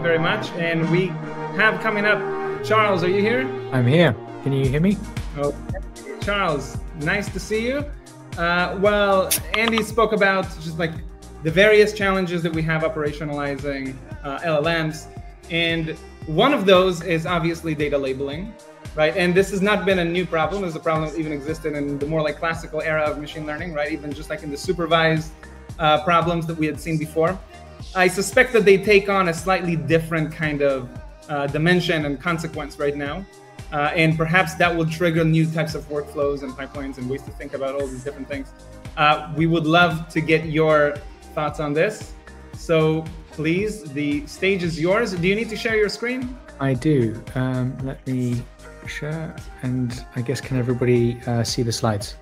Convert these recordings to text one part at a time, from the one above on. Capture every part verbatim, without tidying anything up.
you very much. And we have coming up, Charles, are you here? I'm here. Can you hear me? Oh, Charles, nice to see you. Uh, well, Andy spoke about just like the various challenges that we have operationalizing uh, L L Ms. And one of those is obviously data labeling, right? And this has not been a new problem. It's a problem that even existed in the more like classical era of machine learning, right? Even just like in the supervised uh, problems that we had seen before. I suspect that they take on a slightly different kind of uh, dimension and consequence right now. Uh, and perhaps that will trigger new types of workflows and pipelines and ways to think about all these different things. Uh, we would love to get your thoughts on this. So please, the stage is yours. Do you need to share your screen? I do. Um, let me share. And I guess, can everybody uh, see the slides?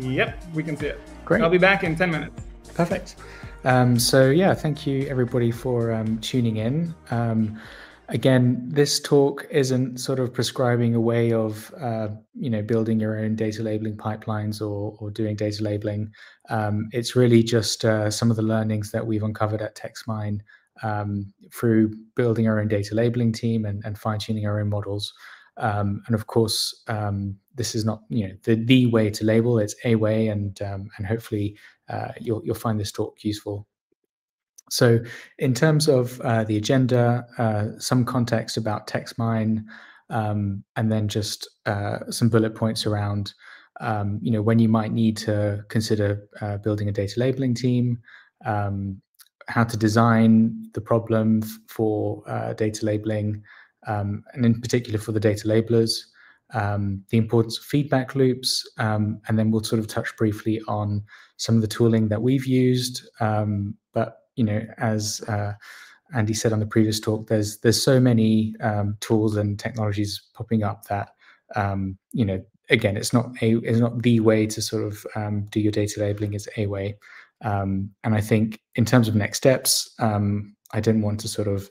Yep, we can see it. Great. I'll be back in ten minutes. Perfect. Um, so yeah, thank you everybody for um, tuning in. Um, Again, this talk isn't sort of prescribing a way of, uh, you know, building your own data labeling pipelines or, or doing data labeling. Um, it's really just uh, some of the learnings that we've uncovered at TextMine um, through building our own data labeling team and, and fine-tuning our own models. Um, and of course, um, this is not, you know, the, the way to label. It's a way, and um, and hopefully uh, you'll you'll find this talk useful. So in terms of uh, the agenda, uh, some context about TextMine, um, and then just uh, some bullet points around, um, you know, when you might need to consider uh, building a data labeling team, um, how to design the problem for uh, data labeling, um, and in particular for the data labelers, um, the importance of feedback loops, um, and then we'll sort of touch briefly on some of the tooling that we've used, um, but you know, as uh, Andy said on the previous talk, there's there's so many um, tools and technologies popping up that um, you know, again, it's not a it's not the way to sort of um, do your data labeling. It's a way, um, and I think in terms of next steps, um, I don't want to sort of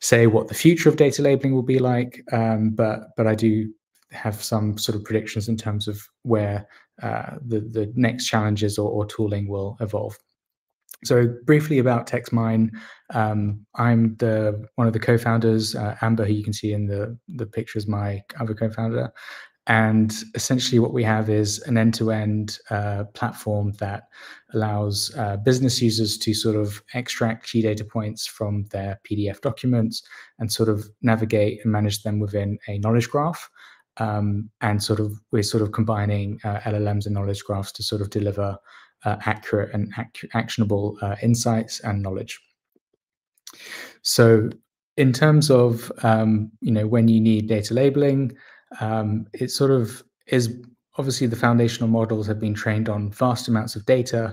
say what the future of data labeling will be like, um, but but I do have some sort of predictions in terms of where uh, the the next challenges or, or tooling will evolve. So briefly about TextMine, um, I'm the one of the co-founders, uh, Amber, who you can see in the, the picture is my other co-founder. And essentially what we have is an end-to-end uh, platform that allows uh, business users to sort of extract key data points from their P D F documents and sort of navigate and manage them within a knowledge graph. Um, and sort of we're sort of combining uh, L L Ms and knowledge graphs to sort of deliver Uh, accurate and ac actionable uh, insights and knowledge. So in terms of, um, you know, when you need data labeling, um, it sort of is obviously the foundational models have been trained on vast amounts of data,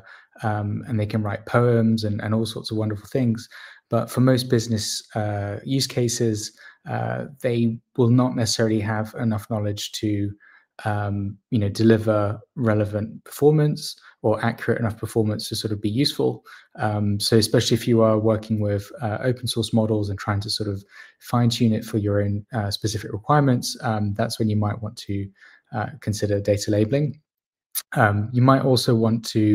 um, and they can write poems and, and all sorts of wonderful things. But for most business uh, use cases, uh, they will not necessarily have enough knowledge to Um, you know, deliver relevant performance or accurate enough performance to sort of be useful. Um, so especially if you are working with uh, open source models and trying to sort of fine tune it for your own uh, specific requirements, um, that's when you might want to uh, consider data labeling. Um, you might also want to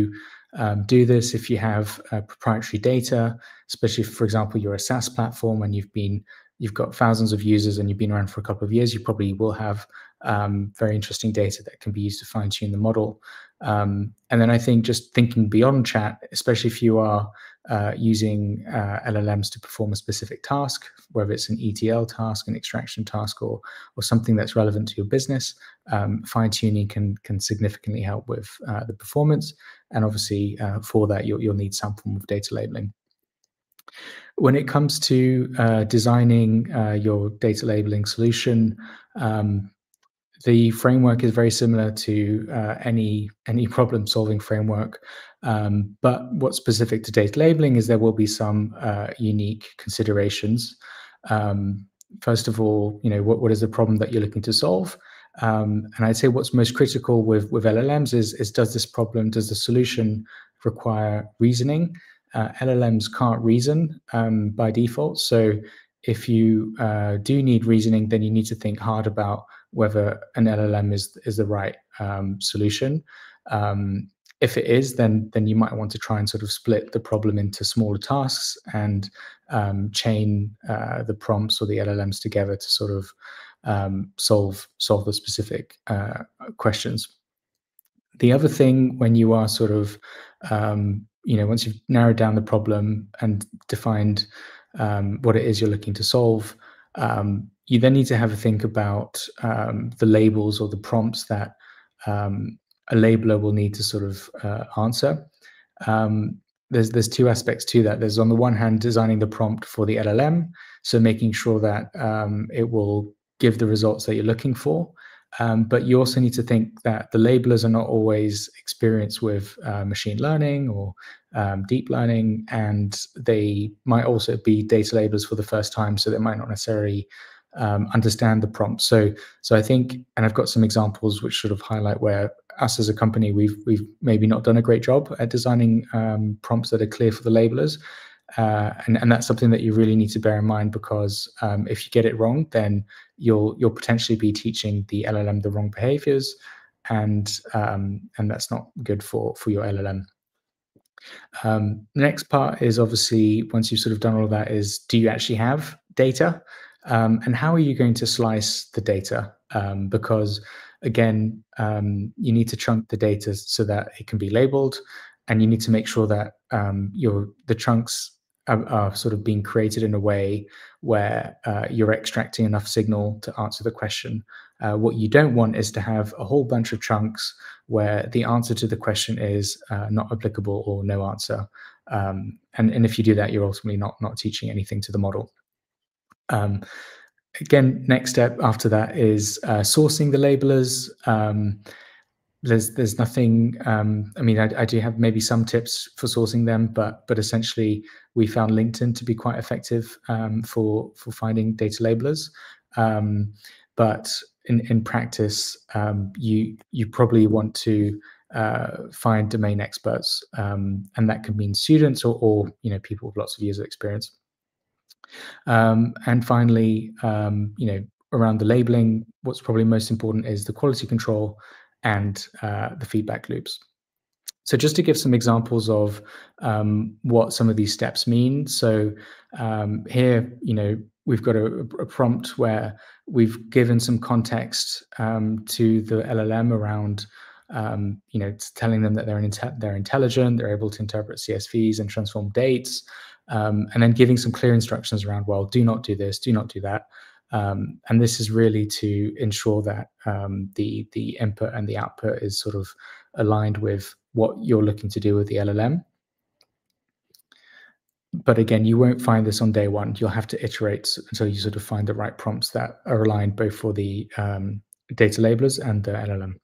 um, do this if you have uh, proprietary data, especially if, for example, you're a SaaS platform and you've been you've got thousands of users and you've been around for a couple of years, you probably will have um, very interesting data that can be used to fine tune the model. Um, and then I think just thinking beyond chat, especially if you are uh, using uh, L L Ms to perform a specific task, whether it's an E T L task, an extraction task, or or something that's relevant to your business, um, fine tuning can can significantly help with uh, the performance. And obviously uh, for that, you'll, you'll need some form of data labeling. When it comes to uh, designing uh, your data labeling solution, um, the framework is very similar to uh, any any problem-solving framework. Um, but what's specific to data labeling is there will be some uh, unique considerations. Um, first of all, you know, what what is the problem that you're looking to solve? Um, and I'd say what's most critical with with L L Ms is is does this problem, does the solution require reasoning? Uh, L L Ms can't reason um, by default. So if you uh, do need reasoning, then you need to think hard about whether an L L M is, is the right um, solution. Um, If it is, then then you might want to try and sort of split the problem into smaller tasks and um, chain uh, the prompts or the L L Ms together to sort of um, solve solve the specific uh, questions. The other thing, when you are sort of um, you know, once you've narrowed down the problem and defined um, what it is you're looking to solve, um, you then need to have a think about um, the labels or the prompts that um, a labeler will need to sort of uh, answer. Um, there's there's two aspects to that. There's, on the one hand, designing the prompt for the L L M, so making sure that um, it will give the results that you're looking for. Um, but you also need to think that the labelers are not always experienced with uh, machine learning or um, deep learning, and they might also be data labelers for the first time, so they might not necessarily um, understand the prompt. So, so I think, and I've got some examples which sort of highlight where us as a company, we've we've maybe not done a great job at designing um, prompts that are clear for the labelers, uh, and and that's something that you really need to bear in mind, because um, if you get it wrong, then you'll you'll potentially be teaching the L L M the wrong behaviors, and um, and that's not good for for your L L M. Um, the next part is, obviously, once you've sort of done all of that, is do you actually have data, um, and how are you going to slice the data, um, because again, um, you need to chunk the data so that it can be labeled, and you need to make sure that um, your the chunks are, are sort of being created in a way where uh, you're extracting enough signal to answer the question. Uh, what you don't want is to have a whole bunch of chunks where the answer to the question is uh, not applicable or no answer. Um, and, and if you do that, you're ultimately not, not teaching anything to the model. Um, Again, next step after that is uh, sourcing the labelers. Um, there's there's nothing. Um, I mean, I, I do have maybe some tips for sourcing them, but but essentially, we found LinkedIn to be quite effective um, for for finding data labelers. Um, but in in practice, um, you you probably want to uh, find domain experts, um, and that can mean students or or you know, people with lots of years of experience. Um, and finally, um, you know, around the labeling, what's probably most important is the quality control and uh, the feedback loops. So just to give some examples of um, what some of these steps mean. So um, here, you know, we've got a, a prompt where we've given some context um, to the L L M around, um, you know, telling them that they're, an they're intelligent, they're able to interpret C S Vs and transform dates. Um, and then giving some clear instructions around, well, do not do this, do not do that. Um, and this is really to ensure that um, the, the input and the output is sort of aligned with what you're looking to do with the L L M. But again, you won't find this on day one. You'll have to iterate until you sort of find the right prompts that are aligned both for the um, data labelers and the L L M.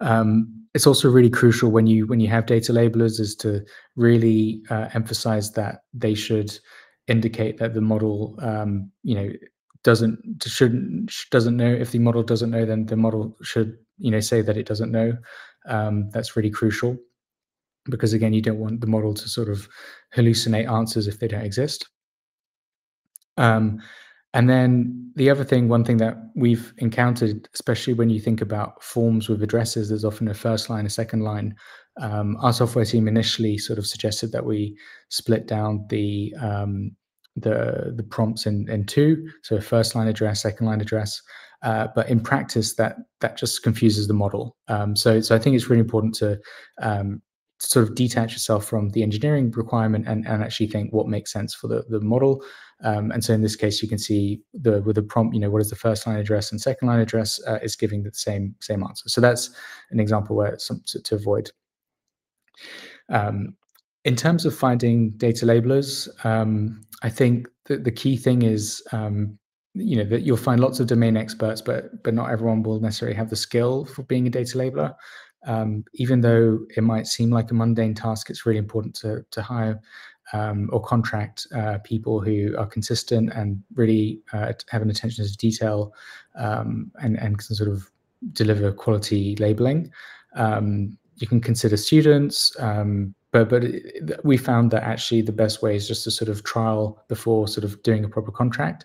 Um, It's also really crucial when you when you have data labelers is to really uh, emphasize that they should indicate that the model um, you know doesn't shouldn't doesn't know. If the model doesn't know, then the model should you know say that it doesn't know. Um, that's really crucial, because again, you don't want the model to sort of hallucinate answers if they don't exist. Um, And then the other thing, one thing that we've encountered, especially when you think about forms with addresses, there's often a first line, a second line. Um, our software team initially sort of suggested that we split down the um, the, the prompts in, in two, so a first line address, second line address. Uh, but in practice, that that just confuses the model. Um, so, so I think it's really important to um, sort of detach yourself from the engineering requirement and, and actually think what makes sense for the, the model. Um, and so in this case, you can see the with the prompt, you know, what is the first line address and second line address uh, is giving the same same answer. So that's an example where it's something to, to avoid. Um, in terms of finding data labelers, um, I think that the key thing is, um, you know, that you'll find lots of domain experts, but but not everyone will necessarily have the skill for being a data labeler. Um, even though it might seem like a mundane task, it's really important to, to hire um, or contract uh, people who are consistent and really uh, have an attention to detail um, and, and can sort of deliver quality labeling. Um, you can consider students, um, But, but it, we found that actually the best way is just to sort of trial before sort of doing a proper contract,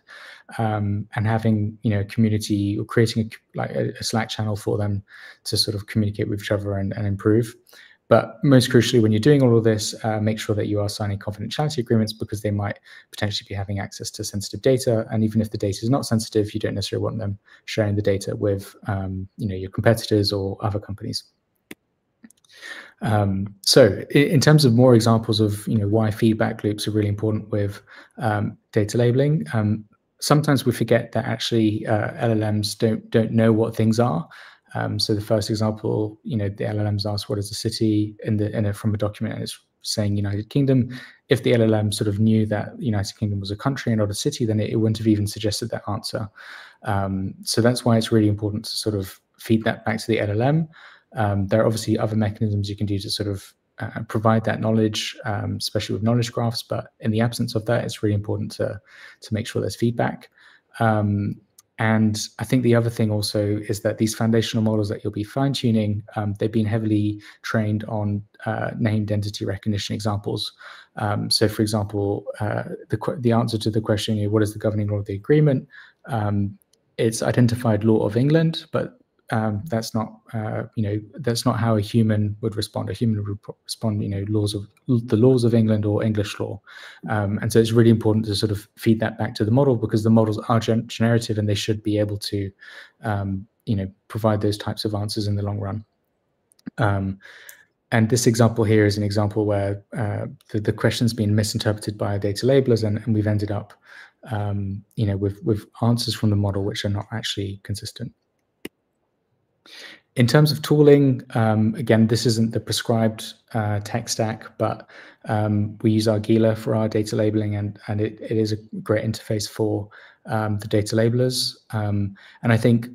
um, and having, you know, community, or creating a, like a, a Slack channel for them to sort of communicate with each other and, and improve. But most crucially, when you're doing all of this, uh, make sure that you are signing confidentiality agreements, because they might potentially be having access to sensitive data. And even if the data is not sensitive, you don't necessarily want them sharing the data with, um, you know, your competitors or other companies. Um, so in terms of more examples of, you know, why feedback loops are really important with um, data labeling, um, sometimes we forget that actually uh, L L Ms don't don't know what things are. Um, so the first example, you know, the L L Ms ask what is a city in the in a, from a document, and it's saying United Kingdom. If the L L M sort of knew that United Kingdom was a country and not a city, then it, it wouldn't have even suggested that answer. Um, so that's why it's really important to sort of feed that back to the L L M. Um, there are obviously other mechanisms you can do to sort of uh, provide that knowledge, um, especially with knowledge graphs. But in the absence of that, it's really important to to make sure there's feedback. Um, and I think the other thing also is that these foundational models that you'll be fine-tuning, um, they've been heavily trained on uh, named entity recognition examples. Um, so, for example, uh, the the answer to the question, you know, what is the governing law of the agreement? Um, it's identified law of England, but Um, that's not, uh, you know, that's not how a human would respond. A human would respond, you know, laws of the laws of England or English law. Um, and so it's really important to sort of feed that back to the model, because the models are gen generative and they should be able to, um, you know, provide those types of answers in the long run. Um, and this example here is an example where uh, the, the question's been misinterpreted by data labelers, and, and we've ended up, um, you know, with, with answers from the model which are not actually consistent. In terms of tooling, um, again, this isn't the prescribed uh, tech stack, but um, we use Argilla for our data labeling, and, and it, it is a great interface for um, the data labelers. Um, and I think,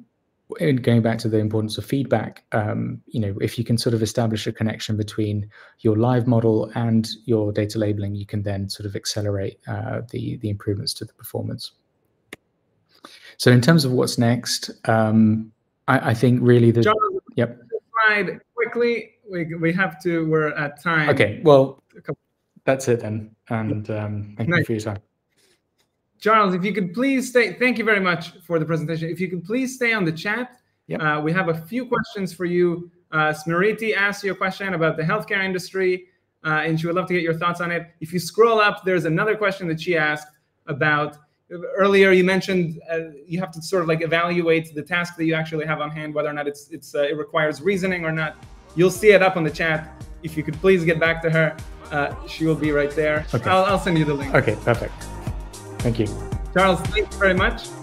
in going back to the importance of feedback, um, you know, if you can sort of establish a connection between your live model and your data labeling, you can then sort of accelerate uh, the, the improvements to the performance. So in terms of what's next, um, I, I think really the John, yep. Slide quickly. We we have to. We're at time. Okay. Well, that's it then. And um, thank nice. you for your time, Charles. If you could please stay. Thank you very much for the presentation. If you could please stay on the chat. Yep. Uh, we have a few questions for you. Uh, Smriti asked you a question about the healthcare industry, uh, and she would love to get your thoughts on it. If you scroll up, there's another question that she asked about. Earlier, you mentioned uh, you have to sort of like evaluate the task that you actually have on hand, whether or not it's, it's uh, it requires reasoning or not. You'll see it up on the chat. If you could please get back to her, uh, she will be right there. Okay. I'll, I'll send you the link. Okay, perfect. Thank you. Charles, thanks very much.